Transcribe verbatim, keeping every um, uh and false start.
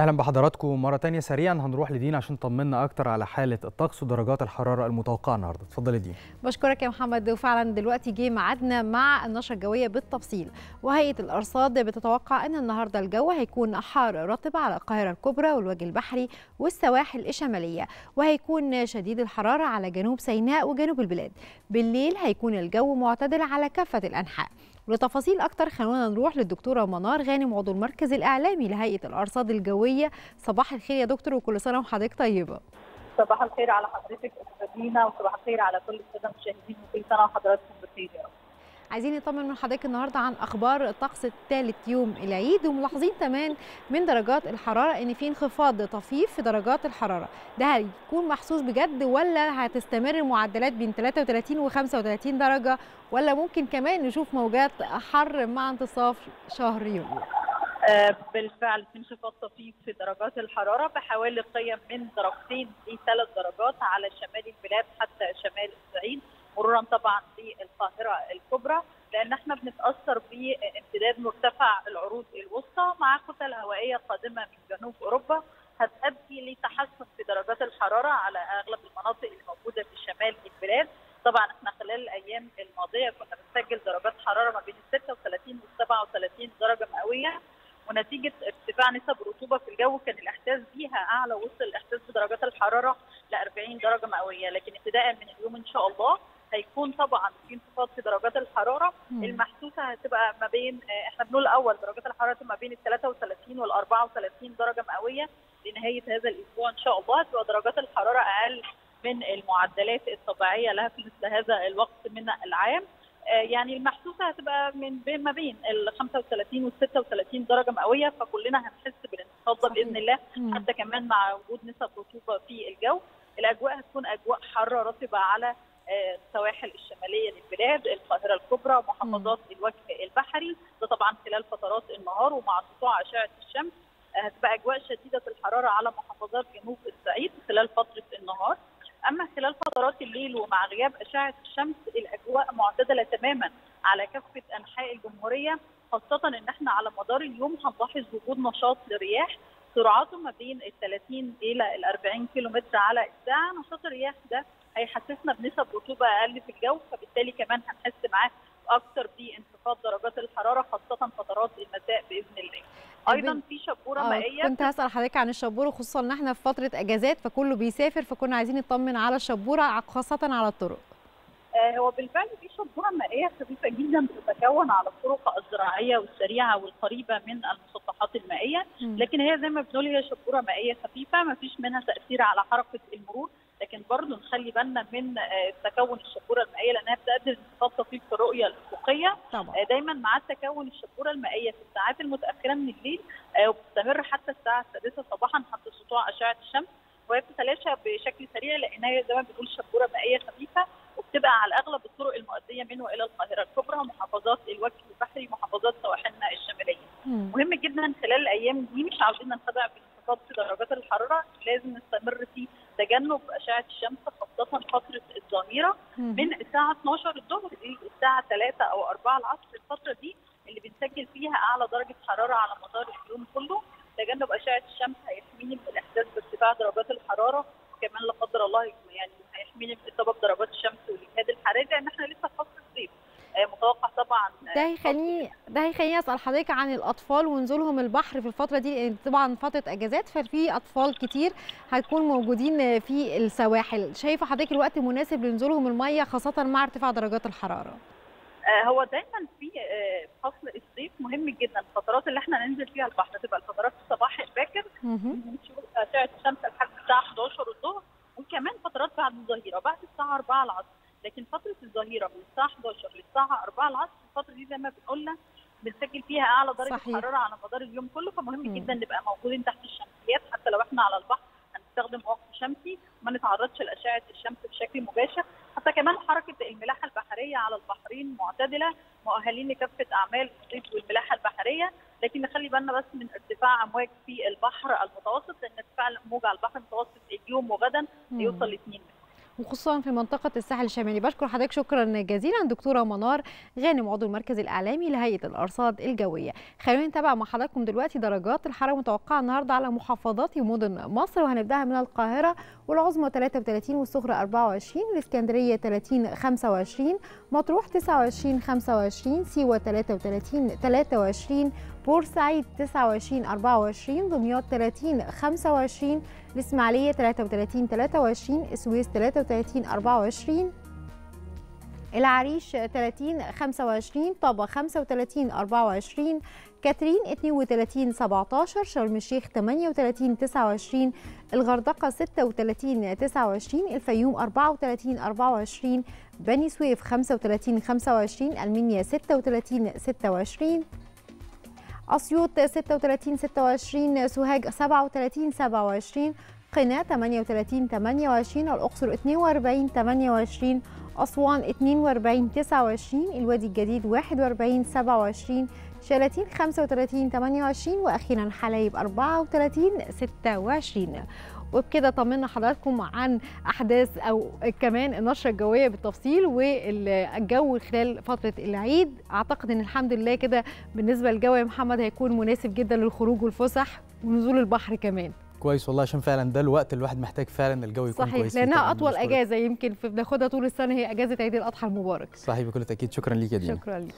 اهلا بحضراتكم مره تانية. سريعا هنروح لدينا عشان تطمنا اكتر على حاله الطقس ودرجات الحراره المتوقعه النهارده. اتفضل يا دينا. بشكرك يا محمد، وفعلا دلوقتي جه ميعادنا مع النشره الجويه بالتفصيل. وهيئه الارصاد بتتوقع ان النهارده الجو هيكون حار رطب على القاهره الكبرى والوجه البحري والسواحل الشماليه، وهيكون شديد الحراره على جنوب سيناء وجنوب البلاد. بالليل هيكون الجو معتدل على كافه الانحاء. ولتفاصيل أكتر خلونا نروح للدكتورة منار غانم عضو المركز الإعلامي لهيئة الأرصاد الجوية. صباح الخير يا دكتور، وكل سنة وحضرتك طيبة. صباح الخير على حضرتك أستاذينا، وصباح الخير على كل السادة المشاهدين، وكل سنة وحضراتكم بخير يا رب. عايزين نطمن من حضرتك النهارده عن اخبار الطقس الثالث يوم العيد، وملاحظين كمان من درجات الحراره ان في انخفاض طفيف في درجات الحراره، ده هيكون محسوس بجد ولا هتستمر المعدلات بين ثلاثة وثلاثين وخمسة وثلاثين درجه، ولا ممكن كمان نشوف موجات حر مع انتصاف شهر يوليو؟ بالفعل في انخفاض طفيف في درجات الحراره بحوالي قيم من درجتين لثلاث درجات على شمال البلاد حتى شمال الصعيد، مرورا طبعا بالقاهره الكبرى، لان احنا بنتاثر بامتداد مرتفع العروض الوسطى مع كتل هوائيه قادمه من جنوب اوروبا، هتؤدي لتحسن في درجات الحراره على اغلب المناطق الموجوده في شمال البلاد. طبعا احنا خلال الايام الماضيه كنا بنسجل درجات حراره ما بين ستة وثلاثين و سبعة وثلاثين درجه مئويه، ونتيجه ارتفاع نسب الرطوبه في الجو كان الاحساس بيها اعلى، وصل الاحساس بدرجات الحراره ل أربعين درجه مئويه. لكن ابتداء من اليوم ان شاء الله هيكون طبعا في انخفاض في درجات الحراره المحسوسه، هتبقى ما بين احنا بنقول اول درجات الحراره ما بين ال ثلاثة وثلاثين وال أربعة وثلاثين درجه مئويه لنهايه هذا الاسبوع ان شاء الله. هتبقى درجات الحراره اقل من المعدلات الطبيعيه لها في مثل هذا الوقت من العام، يعني المحسوسه هتبقى من بين ما بين ال خمسة وثلاثين وال ستة وثلاثين درجه مئويه، فكلنا هنحس بالانخفاض ده باذن الله، حتى كمان مع وجود نسب رطوبه في الجو. الاجواء هتكون اجواء حاره رطبه على السواحل الشماليه للبلاد، القاهره الكبرى، محافظات الوجه البحري، ده طبعا خلال فترات النهار ومع سطوع اشعه الشمس. هتبقى اجواء شديده الحراره على محافظات جنوب الصعيد خلال فتره النهار، اما خلال فترات الليل ومع غياب اشعه الشمس الاجواء معتدله تماما على كافه انحاء الجمهوريه، خاصه ان احنا على مدار اليوم هنلاحظ وجود نشاط للرياح سرعته ما بين ال ثلاثين الى ال أربعين كيلومتر على الساعه. نشاط الرياح ده هيحسسنا بنسب رطوبه اقل في الجو، فبالتالي كمان هنحس معاه اكثر بانخفاض درجات الحراره خاصه فترات المساء باذن الله. ايضا في شبوره مائيه. كنت هسال حضرتك عن الشبوره، خصوصا ان احنا في فتره اجازات فكله بيسافر، فكنا عايزين نطمن على الشبوره خاصه على الطرق. آه هو بالفعل في شبوره مائيه خفيفه جدا بتتكون على الطرق الزراعيه والسريعه والقريبه من المسطحات المائيه، لكن هي زي ما بنقول هي شبوره مائيه خفيفه ما فيش منها تاثير على حركه المرور، لكن برضه نخلي بالنا من تكون الشبوره المائيه لانها بتقدر انخفاض طفيف في الرؤيه الافقيه. دايما مع التكون الشبوره المائيه في الساعات المتاخره من الليل وبتستمر حتى الساعه السادسة صباحا حتى سطوع اشعه الشمس، وهي بتتلاشى بشكل سريع لانها زي ما بنقول شبوره مائيه خفيفه، وبتبقى على اغلب الطرق المؤديه منه الى القاهره الكبرى، محافظات الوجه البحري، محافظات سواحلنا الشماليه. مم. مهم جدا خلال الايام دي مش عاوزين ننخدع بالانخفاض في درجات الحراره، لازم نستمر في تجنب اشعه الشمس خاصه فتره الظهيره من الساعه اتناشر الظهر للساعه ثلاثة او أربعة العصر، الفتره دي اللي بنسجل فيها اعلى درجه حراره على مدار اليوم كله. تجنب اشعه الشمس هيحميني من الاحساس بارتفاع درجات الحراره، وكمان لا قدر الله يعني هيحميني من سبب درجات الشمس والاجهاد الحراري، لان احنا لسه في فصل الصيف متوقع طبعا. ده هيخليني ده هيخليني اسال حضرتك عن الاطفال ونزولهم البحر في الفتره دي، لان طبعا فتره اجازات ففي اطفال كتير هتكون موجودين في السواحل. شايفه حضرتك الوقت مناسب لنزولهم الميه خاصه مع ارتفاع درجات الحراره؟ هو دايما في فصل الصيف مهم جدا، الفترات اللي احنا ننزل فيها البحر تبقى الفترات الصباح الباكر بنشوف اشعه الشمس لحد الساعه حداشر الظهر، وكمان فترات بعد الظهيره بعد الساعه أربعة العصر. لكن فترة الظهيرة من الساعة حداشر للساعة أربعة العصر، الفترة دي زي ما بنقولنا بنسجل فيها أعلى درجة حرارة على مدار اليوم كله، فمهم م. جدا نبقى موجودين تحت الشمسيات، حتى لو احنا على البحر هنستخدم وقت شمسي وما نتعرضش لأشعة الشمس بشكل مباشر. حتى كمان حركة الملاحة البحرية على البحرين معتدلة، مؤهلين لكافة أعمال الصيد والملاحة البحرية، لكن نخلي بالنا بس من ارتفاع أمواج في البحر المتوسط، لأن ارتفاع الموج على البحر المتوسط اليوم وغدا يوصل ل اتنين متر. وخصوصا في منطقه الساحل الشمالي. بشكر حضرتك شكرا جزيلا دكتوره منار غانم عضو المركز الاعلامي لهيئه الارصاد الجويه. خلونا نتابع مع حضراتكم دلوقتي درجات الحراره المتوقعه النهارده على محافظات مدن مصر، وهنبداها من القاهره والعظمى ثلاثة وثلاثين والصغرى أربعة وعشرين، الاسكندريه ثلاثين خمسة وعشرين، مطروح تسعة وعشرين خمسة وعشرين، سيوه ثلاثة وثلاثين ثلاثة وعشرين، بورسعيد تسعة وعشرين أربعة وعشرين، دمياط ثلاثين خمسة وعشرين، الإسماعيلية ثلاثة وثلاثين ثلاثة وعشرين، السويس ثلاثة وثلاثين أربعة وعشرين، العريش ثلاثين خمسة وعشرين، طابة خمسة وثلاثين أربعة وعشرين، كاترين اثنين وثلاثين سبعة عشر، شرم الشيخ ثمانية وثلاثين تسعة وعشرين، الغردقة ستة وثلاثين تسعة وعشرين، الفيوم أربعة وثلاثين أربعة وعشرين، بني سويف خمسة وثلاثين خمسة وعشرين، المنيا ستة وثلاثين ستة وعشرين، اسيوط ستة وثلاثين ستة وعشرين، سوهاج سبعة وثلاثين سبعة وعشرين، قنا ثمانية وثلاثين ثمانية وعشرين، الاقصر اثنين وأربعين ثمانية وعشرين، اسوان اثنين وأربعين تسعة وعشرين، الوادي الجديد واحد وأربعين سبعة وعشرين، شلاتين خمسة وثلاثين ثمانية وعشرين، واخيرا حلايب أربعة وثلاثين ستة وعشرين. وبكده طمنا حضراتكم عن احداث او كمان النشره الجويه بالتفصيل والجو خلال فتره العيد. اعتقد ان الحمد لله كده بالنسبه للجو يا محمد هيكون مناسب جدا للخروج والفسح ونزول البحر كمان. كويس والله، عشان فعلا ده الوقت الواحد محتاج فعلا الجو يكون صحيح كويس. صحيح، لانها اطول اجازه يمكن بناخدها طول السنه هي اجازه عيد الاضحى المبارك. صحيح بكل تاكيد. شكرا ليك يا دينا. شكرا ليك.